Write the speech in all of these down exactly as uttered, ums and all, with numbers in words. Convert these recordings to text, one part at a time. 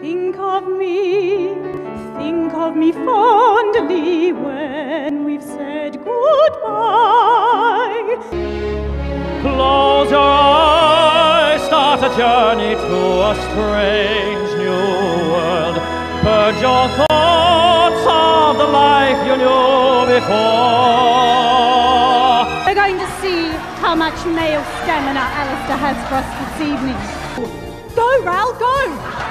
Think of me, think of me fondly when we've said goodbye. Close your eyes, start a journey to a strange new world. Purge your thoughts of the life you knew before. We're going to see how much male stamina Alistair has for us this evening. Go, Raoul, go!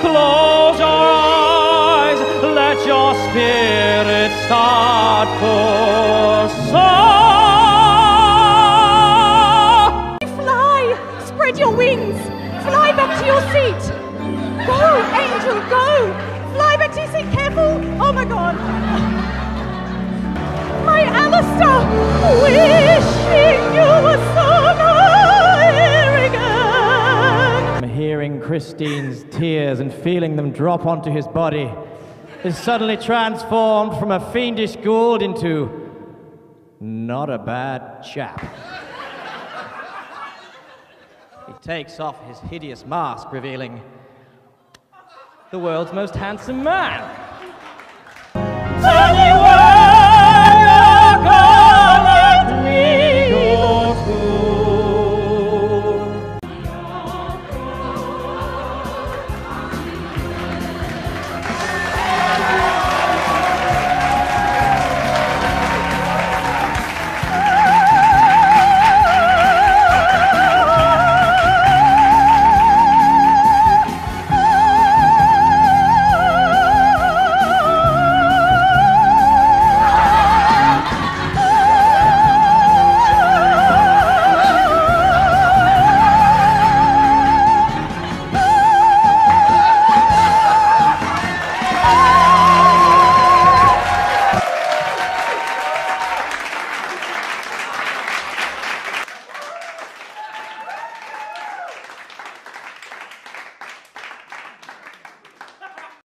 Close your eyes, let your spirit start for soar. Fly, spread your wings, fly back to your seat. Go, angel, go. Fly back to your seat, careful. Oh my God. My Alistair, wishing you were so arrogant. Hearing Christine's tears and feeling them drop onto his body is suddenly transformed from a fiendish ghoul into not a bad chap. He takes off his hideous mask, revealing the world's most handsome man.